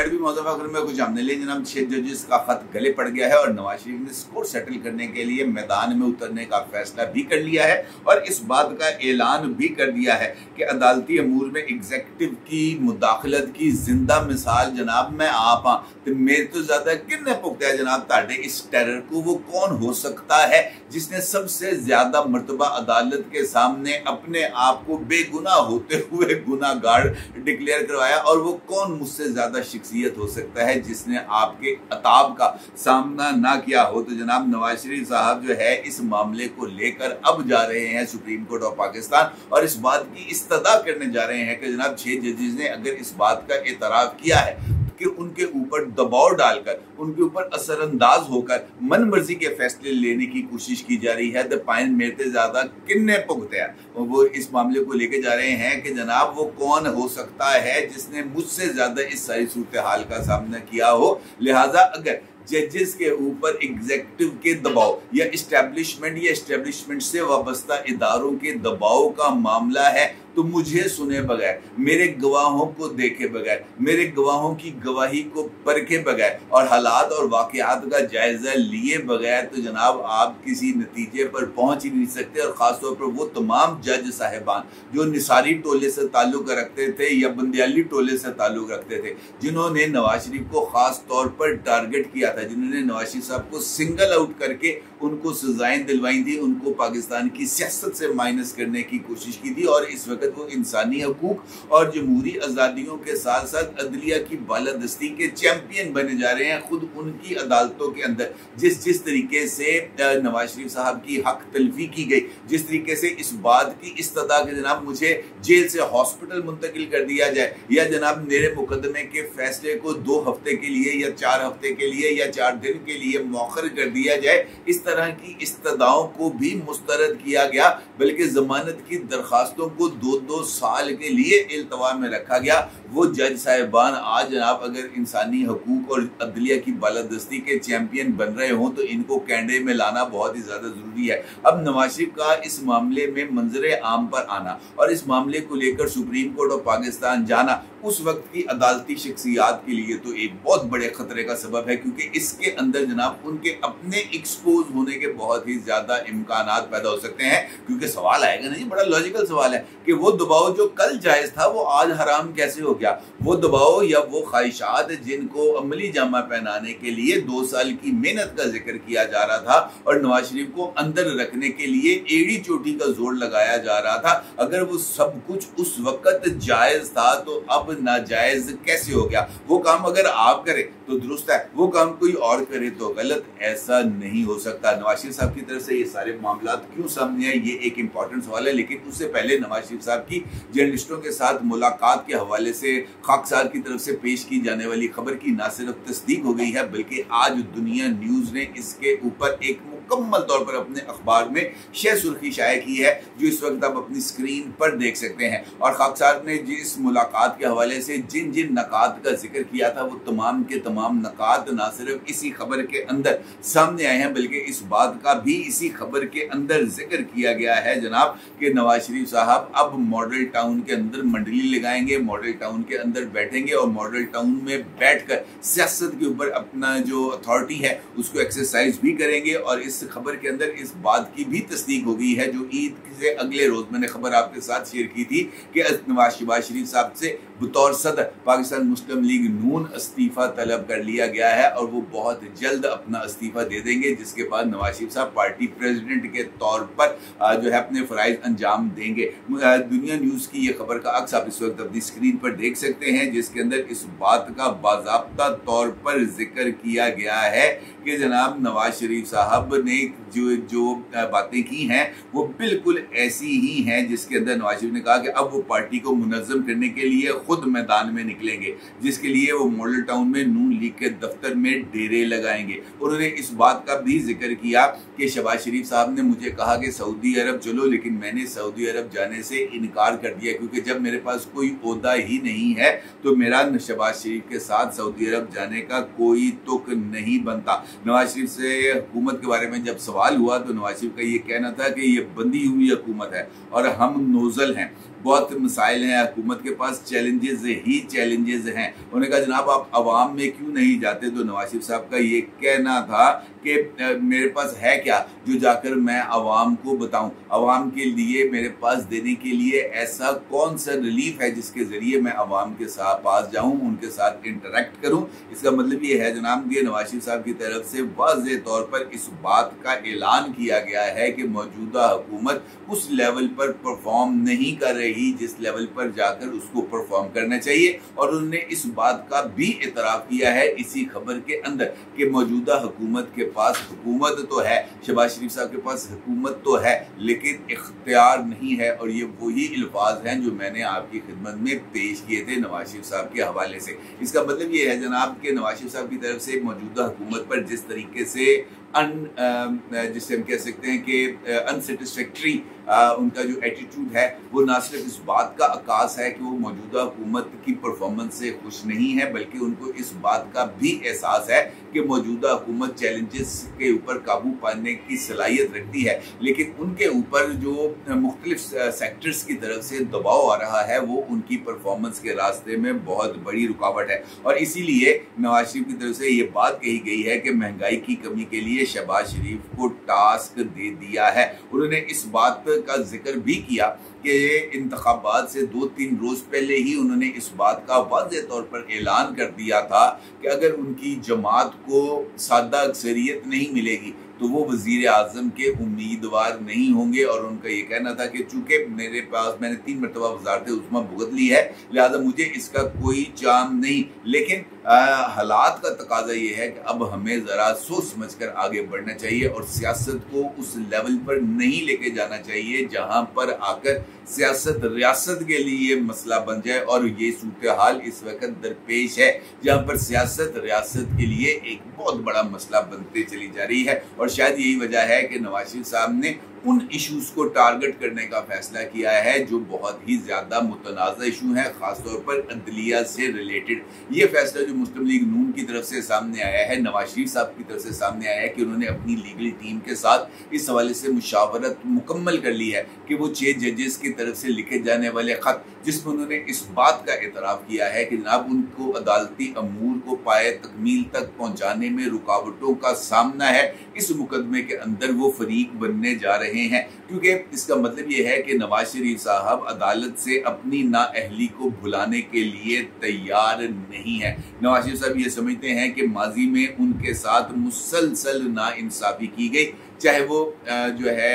भी मौजूदा खबर में कुछ आमने ले जनाब 6 जजेस का खत गले पड़ गया है और नवाज शरीफ ने स्कोर सेटल करने के लिए मैदान में उतरने का फैसला भी कर लिया है और इस बात का ऐलान भी कर दिया है कि अदालती अमूर में एग्जेक्टिव की मुदाखलत की जिंदा मिसाल जनाब मैं आप हाँ तो मेरे तो ज्यादा किन्ने पुख्ता है जनाब ताडे इस टेरर को वो कौन हो सकता है जिसने सबसे ज्यादा मरतबा अदालत के सामने अपने आप को बेगुनाह होते हुए गुनाहगार डिक्लेयर करवाया और वो कौन मुझसे ज्यादा शख्सियत हो सकता है जिसने आपके अताब का सामना ना किया हो। तो जनाब नवाज शरीफ साहब जो है इस मामले को लेकर अब जा रहे हैं सुप्रीम कोर्ट ऑफ पाकिस्तान और इस बात की इस्तदा करने जा रहे हैं कि जनाब 6 जजेस ने अगर इस बात का एतराफ किया है कि उनके ऊपर दबाव डालकर उनके ऊपर असरअंदाज होकर मनमर्जी के फैसले लेने की कोशिश की जा रही है तो पाइन मेरे ज्यादा किन्ने पुख्ता है वो इस मामले को लेके जा रहे हैं कि जनाब वो कौन हो सकता है जिसने मुझसे ज्यादा इस सारी सूरत हाल का सामना किया हो। लिहाजा अगर जजेस के ऊपर एग्जेक्टिव के दबाव या इस्टेब्लिशमेंट से वाबस्ता इदारों के दबाव का मामला है तो मुझे सुने बगैर, मेरे गवाहों को देखे बगैर, मेरे गवाहों की गवाही को परखे बगैर और हालात और वाकयात का जायजा लिए बगैर तो जनाब आप किसी नतीजे पर पहुंच ही नहीं सकते। और ख़ासतौर पर वो तमाम जज साहिबान जो निसारी टोले से ताल्लुक़ रखते थे या बंदियाली टोले से ताल्लुक़ रखते थे, जिन्होंने नवाज शरीफ को ख़ास तौर पर टारगेट किया था, जिन्होंने नवाज शरीफ साहब को सिंगल आउट करके उनको सजाएं दिलवाई थी, उनको पाकिस्तान की सियासत से माइनस करने की कोशिश की थी और इस वो इंसानी हकूक और जमहूरी आजादियों के साथ साथ अदलिया की बालादस्ती के चैंपियन बने जा रहे हैं। खुद उनकी अदालतों के अंदर जिस तरीके से नवाज शरीफ साहब की हक तलफी की गई, जिस तरीके से इस बात की इस्तदा के जनाब मुझे जेल से हॉस्पिटल मुंतकिल कर दिया जाए या जनाब मेरे मुकदमे के फैसले को 2 हफ्ते के लिए या 4 हफ्ते के लिए या 4 दिन के लिए मौखर कर दिया जाए, इस तरह की इस्तदाओं को भी मुस्तरद किया गया, बल्कि जमानत की दरखास्तों को 2-2 साल के लिए इल्तवा में रखा गया। वो जज साहिबान आज जनाब अगर इंसानी हकूक और अदलिया की बालादस्ती के चैंपियन बन रहे हों तो इनको कैंडे में लाना बहुत ही ज़्यादा ज़रूरी है। अब नवाज शरीफ का इस मामले में मंजर आम पर आना और इस मामले को लेकर सुप्रीम कोर्ट ऑफ पाकिस्तान जाना उस वक्त की अदालती शख्सियात के लिए तो एक बहुत बड़े खतरे का सबब है, क्योंकि इसके अंदर जनाब उनके अपने एक्सपोज होने के बहुत ही ज़्यादा इम्कानात पैदा हो सकते हैं। क्योंकि सवाल आएगा ना, ये बड़ा लॉजिकल सवाल है कि वो दबाव जो कल जायज़ था वो आज हराम कैसे हो गया। वो दबाव या वो ख्वाहिशात जिनको अमली जामा पहनाने के लिए 2 साल की मेहनत का जिक्र किया जा रहा था और नवाज शरीफ को अंदर रखने के लिए एड़ी चोटी का जोर लगाया जा रहा था, अगर वो सब कुछ उस वक्त जायज़ था तो अब नाजायज कैसे हो गया। वो काम अगर आप करें तो दुरुस्त है, वो काम कोई और करे तो गलत, ऐसा नहीं हो सकता। नवाज शरीफ साहब की तरफ से ये सारे मामला क्यों सामने आए, ये एक इंपॉर्टेंट सवाल है। लेकिन उससे पहले नवाज शरीफ साहब की जर्नलिस्टों के साथ मुलाकात के हवाले से खाकसार की तरफ से पेश की जाने वाली खबर की ना सिर्फ तस्दीक हो गई है बल्कि आज दुनिया न्यूज ने इसके ऊपर एक मुकम्मल तौर पर अपने अखबार में शह सुर्खी शाये की है जो इस वक्त आप अपनी स्क्रीन पर देख सकते हैं। और खाकसार ने जिस मुलाकात के हवाले से जिन जिन नकात का जिक्र किया था वो तमाम के तमाम नकात ना सिर्फ इसी खबर के अंदर सामने आए हैं बल्कि इस बात का भी इसी खबर के अंदर जिक्र किया गया है जनाब कि नवाज शरीफ साहब अब मॉडल टाउन के अंदर मंडली लगाएंगे, मॉडल टाउन के अंदर बैठेंगे और मॉडल टाउन में बैठकर सियासत के ऊपर अपना जो अथॉरिटी है उसको एक्सरसाइज भी करेंगे। और इस खबर के अंदर इस बात की भी तस्दीक हो गई है जो ईद से अगले रोज मैंने खबर आपके साथ शेयर की थी कि नवाज शरीफ साहब से बतौर सदर पाकिस्तान मुस्लिम लीग नून इस्तीफा तलब कर लिया गया है और वो बहुत जल्द अपना इस्तीफा दे देंगे, जिसके बाद नवाज शरीफ साहब पार्टी प्रेसिडेंट के तौर पर जो है अपने फराइज अंजाम देंगे। दुनिया न्यूज़ की ये खबर का अक्स आप इस वक्त अपनी स्क्रीन पर देख सकते हैं जिसके अंदर इस बात का बाज़ाब्ता तौर पर जिक्र किया गया है कि जनाब नवाज शरीफ साहब ने जो बातें की हैं वो बिल्कुल ऐसी ही हैं जिसके अंदर नवाज शरीफ ने कहा कि अब वो पार्टी को मुनज़्ज़म करने के लिए खुद मैदान में निकलेंगे, जिसके लिए वो मॉडल टाउन में नून लीग के दफ्तर में डेरे लगाएंगे। उन्होंने इस बात का भी जिक्र किया कि शहबाज शरीफ साहब ने मुझे कहा कि सऊदी अरब चलो, लेकिन मैंने सऊदी अरब जाने से इनकार कर दिया क्योंकि जब मेरे पास कोई ओहदा ही नहीं है तो मेरा शहबाज शरीफ के साथ सऊदी अरब जाने का कोई तुक नहीं बनता। नवाज शरीफ से हुकूमत के बारे में में जब सवाल हुआ तो नवाज शरीफ का ये कहना था कि ये बंदी हुई हुकूमत है और हम नोजल हैं, बहुत मसाइल हैं, हुकूमत के पास चैलेंजेस ही चैलेंजेस हैं। उन्होंने कहा जनाब आप आवाम में क्यों नहीं जाते, तो नवाज शरीफ साहब का ये कहना था कि मेरे पास है क्या जो जाकर मैं आवाम को बताऊं, आवाम के लिए मेरे पास देने के लिए ऐसा कौन सा रिलीफ है जिसके ज़रिए मैं आवाम के साथ पास जाऊं, उनके साथ इंटरेक्ट करूं। इसका मतलब ये है जनाब कि नवाज शरीफ साहब की तरफ से वाज़े तौर पर इस बात का ऐलान किया गया है कि मौजूदा हुकूमत उस लेवल पर परफॉर्म नहीं कर रही जिस लेवल पर जाकर उसको परफॉर्म करना चाहिए, और उन्होंने इस बात का भी इतराफ किया है इसी खबर के अंदर कि मौजूदा हुकूमत के पास हुकूमत तो है, शहबाज शरीफ साहब के पास हुकूमत तो है लेकिन इख्तियार नहीं है। और ये वही अल्फाज हैं जो मैंने आपकी खिदमत में पेश किए थे नवाज शरीफ साहब के हवाले से। इसका मतलब ये है जनाब के नवाज शरीफ साहब की तरफ से मौजूदा हुकूमत पर जिस तरीके से जिसे हम कह सकते हैं कि अनसेटिस्फैक्ट्री उनका जो एटीट्यूड है वो ना सिर्फ इस बात का आकाश है कि वो मौजूदा हुकूमत की परफॉर्मेंस से खुश नहीं है, बल्कि उनको इस बात का भी एहसास है कि मौजूदा हुकूमत चैलेंजेस के ऊपर काबू पाने की सलाहियत रखती है, लेकिन उनके ऊपर जो मुख्तलिफ सेक्टर्स की तरफ से दबाव आ रहा है वो उनकी परफॉर्मेंस के रास्ते में बहुत बड़ी रुकावट है। और इसीलिए नवाज शरीफ की तरफ से ये बात कही गई है कि महंगाई की कमी के लिए शहबाज शरीफ को टास्क दे दिया है। उन्होंने इस बात का जिक्र भी किया कि इंतखाबात से 2-3 रोज पहले ही उन्होंने इस बात का वाज़े तौर पर ऐलान कर दिया था कि अगर उनकी जमात को सादा अक्सरियत नहीं मिलेगी तो वो वज़ीर आज़म के उम्मीदवार नहीं होंगे। और उनका ये कहना था कि चूंकि मेरे पास मैंने 3 मरतबा वज़ारते उस्मा भुगत ली है लिहाजा मुझे इसका कोई चाम नहीं, लेकिन हालात का तकाजा ये है कि अब हमें ज़रा सोच समझ कर आगे बढ़ना चाहिए और सियासत को उस लेवल पर नहीं लेके जाना चाहिए जहाँ पर आकर सियासत रियासत के लिए मसला बन जाए। और ये सूरत हाल इस वक्त दरपेश है जहाँ पर सियासत रियासत के लिए एक बहुत बड़ा मसला बनते चली जा रही है। और शायद यही वजह है कि नवाज शरीफ साहब ने उन इश्यूज को टारगेट करने का फैसला किया है जो बहुत ही ज़्यादा मुतनाज़ा इशू है, ख़ासतौर पर अदलिया से रिलेटेड। ये फैसला जो मुस्लिम लीग नून की तरफ से सामने आया है, नवाज शरीफ साहब की तरफ से सामने आया है कि उन्होंने अपनी लीगल टीम के साथ इस हवाले से मुशावरत मुकम्मल कर ली है कि वो 6 जजेस की तरफ से लिखे जाने वाले ख़त जिसमें उन्होंने इस बात का एतराफ़ किया है कि जनाब उनको अदालती अमूर को पाए तकमील तक पहुँचाने में रुकावटों का सामना है, इस मुकदमे के अंदर वो फरीक बनने जा रहे हैं। क्योंकि इसका मतलब यह है कि नवाज शरीफ साहब अदालत से अपनी नाअहली को भुलाने के लिए तैयार नहीं है। नवाज शरीफ साहब ये समझते हैं कि माजी में उनके साथ मुसलसल नाइंसाफी की गई, चाहे वो जो है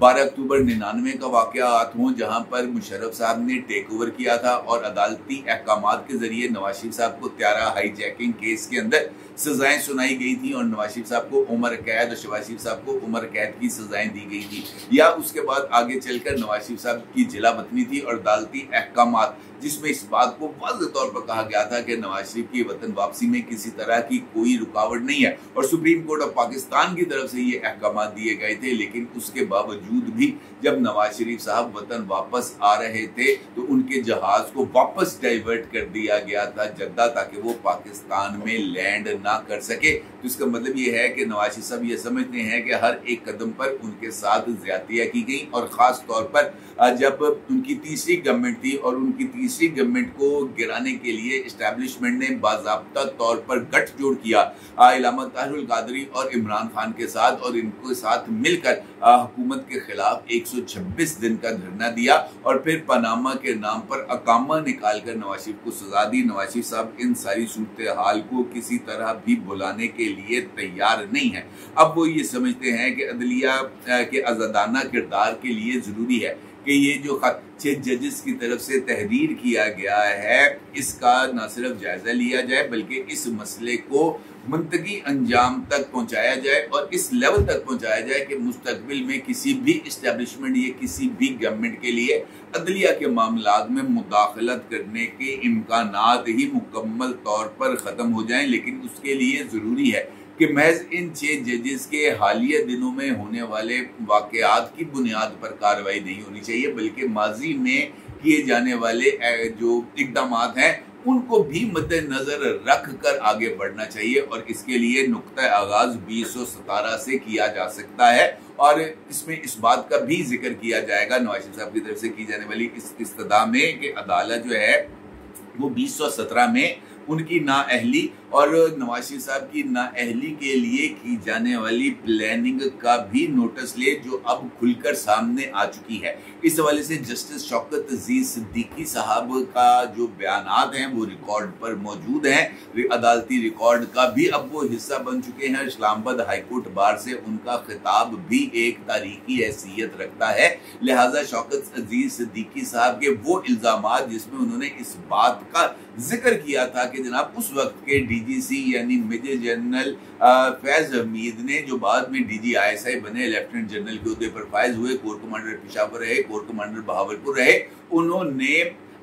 12 अक्टूबर 1999 का वाक़यात हों जहाँ पर मुशर्रफ साहब ने टेक ओवर किया था और अदालती अहकामात के ज़रिए नवाज शरीफ साहब को त्यारा हाईजैकिंग केस के अंदर सज़ाएँ सुनाई गई थी और नवाज शरीफ साहब को उम्र कैद और शहबाज शरीफ साहब को उम्र कैद की सज़ाएँ दी गई थी। या उसके बाद आगे चलकर नवाज शरीफ साहब की जिला वतनी थी और अदालती अहकामात जिसमें इस बात को वाज़ेह तौर पर कहा गया था कि नवाज शरीफ की वतन वापसी में किसी तरह की कोई रुकावट नहीं है। और सुप्रीम कोर्ट ऑफ पाकिस्तान की तरफ से ये अहकाम दिए गए थे, लेकिन उसके बावजूद भी जब नवाज शरीफ साहब वतन वापस आ रहे थे तो उनके जहाज़ को वापस डाइवर्ट कर दिया गया था जद्दा, ताकि वो पाकिस्तान में लैंड ना कर सके। तो इसका मतलब ये है कि नवाज शरीफ साहब ये समझते हैं कि हर एक कदम पर उनके साथ ज्यादतियाँ की गई, और ख़ास तौर पर जब उनकी तीसरी गवर्नमेंट थी और उनकी तीसरी गवर्नमेंट को गिराने के लिए इस्टेब्लिशमेंट ने बाज़ाब्ता तौर पर गठजोड़ किया इलामा ताहिरुल कादरी और इमरान खान के साथ, और इनके साथ मिलकर हुकूमत के खिलाफ 126 दिन का धरना दिया और फिर पनामा के नाम पर अकामा निकाल कर नवाज शरीफ को सजा दी। नवाज शरीफ साहब इन सारी सूरत हाल को किसी तरह भी बुलाने के लिए तैयार नहीं है। अब वो ये समझते हैं कि अदलिया के आज़ादाना किरदार के लिए ज़रूरी है कि ये जो खत 6 जजेस की तरफ से तहरीर किया गया है इसका ना सिर्फ जायज़ा लिया जाए बल्कि इस मसले को मंतकी अंजाम तक पहुंचाया जाए और इस लेवल तक पहुंचाया जाए कि मुस्तकबिल में किसी भी इस्टेब्लिशमेंट या किसी भी गवर्नमेंट के लिए अदलिया के मामलात में मुदाखलत करने के इम्कानात ही मुकम्मल तौर पर ख़त्म हो जाएँ। लेकिन उसके लिए ज़रूरी है कि महज इन 6 जजेस के हालिया दिनों में होने वाले वाक़यात की बुनियाद पर कार्रवाई नहीं होनी चाहिए, बल्कि माजी में किए जाने वाले जो इकदाम हैं उनको भी मद्देनजर रख कर आगे बढ़ना चाहिए और इसके लिए नुक्ता आगाज 2017 से किया जा सकता है। और इसमें इस बात का भी जिक्र किया जाएगा नवाज शरीफ साहब की तरफ से की जाने वाली इस इस्तदा में कि अदालत जो है वो 2017 में उनकी नाअहली और नवाज शरीफ साहब की नाअहली के लिए की जाने वाली प्लानिंग का भी नोटिस ले, जो अब खुलकर सामने आ चुकी है। इस हवाले से जस्टिस शौकत अजीज सिद्दीकी साहब का जो बयानात हैं वो रिकॉर्ड पर मौजूद हैं, अदालती रिकॉर्ड का भी अब वो हिस्सा बन चुके हैं। इस्लामाबाद हाई कोर्ट बार से उनका खिताब भी एक तारीखी हैसियत रखता है। लिहाजा शौकत अजीज सिद्दीकी साहब के वो इल्ज़ामात जिसमें उन्होंने इस बात का जिक्र किया था कि जनाब उस वक्त के डीजीसी यानी मेजर जनरल फैज हमीद ने, जो बाद में डीजी आईएसआई बने, लेफ्टिनेंट जनरल के उहदे पर फायज हुए, कोर कमांडर पेशावर रहे, कोर कमांडर बहावलपुर रहे, उन्होंने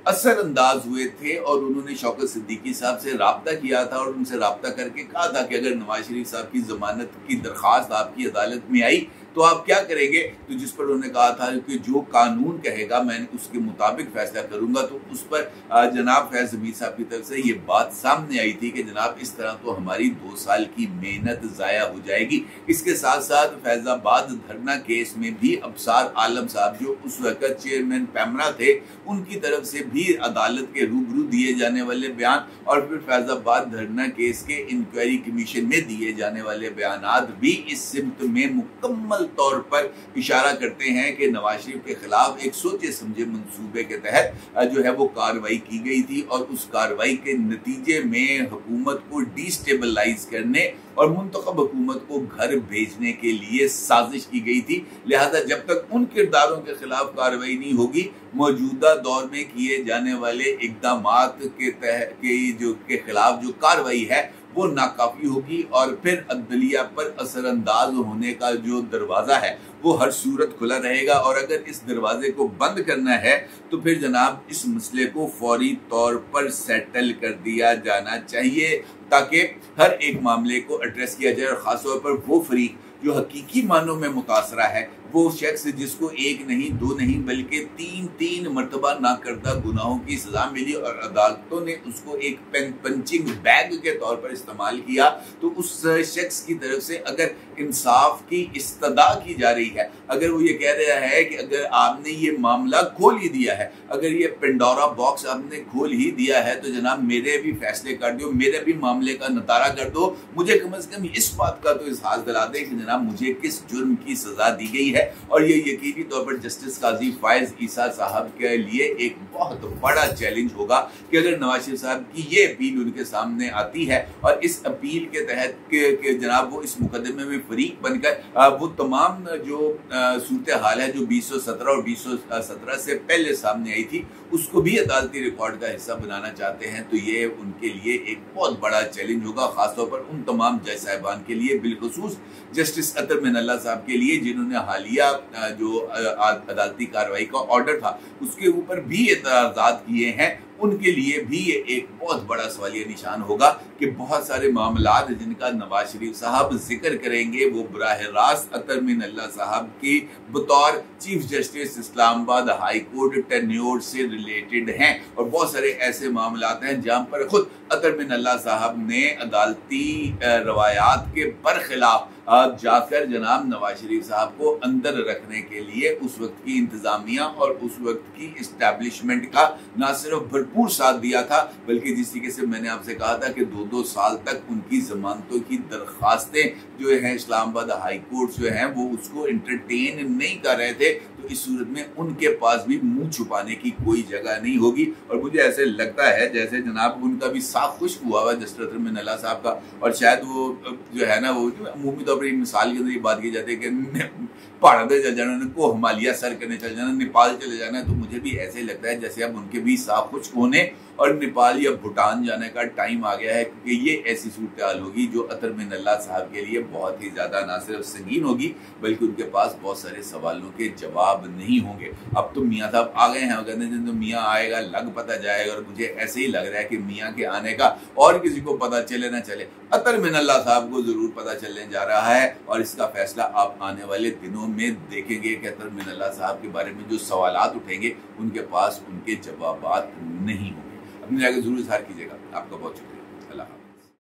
असरअंदाज हुए थे और उन्होंने शौकत सिद्दीकी साहब से रब्ता किया था और उनसे रब्ता करके कहा था कि अगर नवाज शरीफ साहब की जमानत की दरख्वास्त आपकी अदालत में आई तो आप क्या करेंगे, तो जिस पर उन्होंने कहा था कि जो कानून कहेगा मैं उसके मुताबिक फैसला करूंगा। तो उस पर जनाब फैज हमीद साहब की तरफ से ये बात सामने आई थी कि जनाब इस तरह तो हमारी 2 साल की मेहनत ज़ाया हो जाएगी। इसके साथ साथ फैजाबाद धरना केस में भी अबसार आलम साहब जो उस वक्त चेयरमैन पैमरा थे, उनकी तरफ से भी अदालत के रूबरू दिए जाने वाले बयान और फिर फैजाबाद धरना केस के इंक्वायरी कमीशन में दिए जाने वाले बयानात भी इस सिमत में मुकम्मल तौर पर इशारा करते हैं कि नवाज शरीफ के खिलाफ एक सोचे समझे मंसूबे के तहत जो है वो कार्रवाई की गई थी और उस कार्रवाई के नतीजे में हुकूमत को डिस्टेबलाइज करने और मुंतखब हुकूमत को घर भेजने के लिए साजिश की गई थी। लिहाजा जब तक उन किरदारों के खिलाफ कार्रवाई नहीं होगी, मौजूदा दौर में किए जाने वाले इकदाम के तहत के खिलाफ जो कार्रवाई है वो नाकाफी होगी और फिर अदलिया पर असरअंदाज होने का जो दरवाज़ा है वो हर सूरत खुला रहेगा। और अगर इस दरवाजे को बंद करना है तो फिर जनाब इस मसले को फौरी तौर पर सेटल कर दिया जाना चाहिए ताकि हर एक मामले को एड्रेस किया जाए और ख़ासतौर पर वो फरीक जो हकीकी मानों में मुतासरा है, वो शख्स जिसको 1 नहीं 2 नहीं बल्कि 3-3 मरतबा ना करदा गुनाहों की सजा मिली और अदालतों ने उसको एक पंचिंग बैग के तौर पर इस्तेमाल किया, तो उस शख्स की तरफ से अगर इंसाफ की इस्तदा की जा रही है, अगर वो ये कह रहा है कि अगर आपने ये मामला खोल ही दिया है, अगर ये पेंडोरा बॉक्स आपने खोल ही दिया है तो जनाब मेरे भी फैसले कर दो, मेरे भी मामले का नतारा कर दो, मुझे कम अज कम इस बात का तो एहसास दिला दें कि जनाब मुझे किस जुर्म की सजा दी गई है। और ये यकीनी तौर पर जस्टिस काजी फैज ईसा साहब के लिए एक बहुत बड़ा चैलेंज होगा कि अगर नवाज शरीफ साहब की ये अपील उनके सामने आती है और इस अपील के तहत के जनाब वो इस मुकदमे में फरीक बनकर वो तमाम जो सूरत हाल है जो 2017 और 2017 से पहले सामने आई थी उसको भी अदालती रिकॉर्ड का हिस्सा बनाना चाहते हैं तो ये उनके लिए एक बहुत बड़ा चैलेंज होगा, खासतौर पर उन तमाम जज साहिबान के लिए, बिलखसूस जस्टिस अतर मिनल्ला साहब के लिए जिन्होंने हालिया जो अदालती कार्रवाई का ऑर्डर था उसके ऊपर भी एतराजात किए हैं। उनके लिए भी ये एक बहुत बड़ा सवालिया निशान होगा कि बहुत सारे मामलात जिनका नवाज शरीफ साहब जिक्र करेंगे वो बराह रास्त अतर मिनल्ला साहब की बतौर chief justice Islamabad high court tenure से रिलेटेड हैं और बहुत सारे ऐसे मामलात हैं जहां पर खुद अतर मिनल्ला साहब ने अदालती रवायात के बरखिलाफ आप जाकर जनाब नवाज शरीफ साहब को अंदर रखने के लिए उस वक्त की इंतजामिया और उस वक्त की इस्टेब्लिशमेंट का ना सिर्फ भरपूर साथ दिया था बल्कि जिस तरीके से मैंने आपसे कहा था कि 2-2 साल तक उनकी जमानतों की दरखास्तें जो हैं इस्लामाबाद हाई कोर्ट जो हैं वो उसको एंटरटेन नहीं कर रहे थे, तो इस सूरत में उनके पास भी मुंह छुपाने की कोई जगह नहीं होगी। और मुझे ऐसे लगता है जैसे जनाब उनका भी साफ खुश्क हुआ है जस्टिस अतर मिनल्ला साहब का, और शायद वो जो है ना वो मुमूमी तौर पर एक मिसाल के अंदर ये बात की जाती है कि भारत में चल जाना, उनको हिमालय सर करने चल जाना, नेपाल चले जाना है, तो मुझे भी ऐसे ही लगता है जैसे अब उनके भी साफ खुश्क होने और नेपाल या भूटान जाने का टाइम आ गया है क्योंकि ये ऐसी सूरत हाल होगी जो अतर मिनल्ला साहब के लिए बहुत ही ज़्यादा ना सिर्फ संगीन होगी बल्कि उनके पास बहुत सारे सवालों के जवाब नहीं होंगे। अब तो मियाँ साहब आ गए हैं और कहते हैं तो मियाँ आएगा लग पता जाएगा, और मुझे ऐसे ही लग रहा है कि मियाँ के आने का और किसी को पता चले ना चले अतर मिनल्ला साहब को ज़रूर पता चलने जा रहा है और इसका फैसला आप आने वाले दिनों में देखेंगे कि अतर मिनल्ला साहब के बारे में जो सवालात उठेंगे उनके पास उनके जवाब नहीं होंगे। अपने जगह जरूर इजहार कीजिएगा। आपका बहुत शुक्रिया।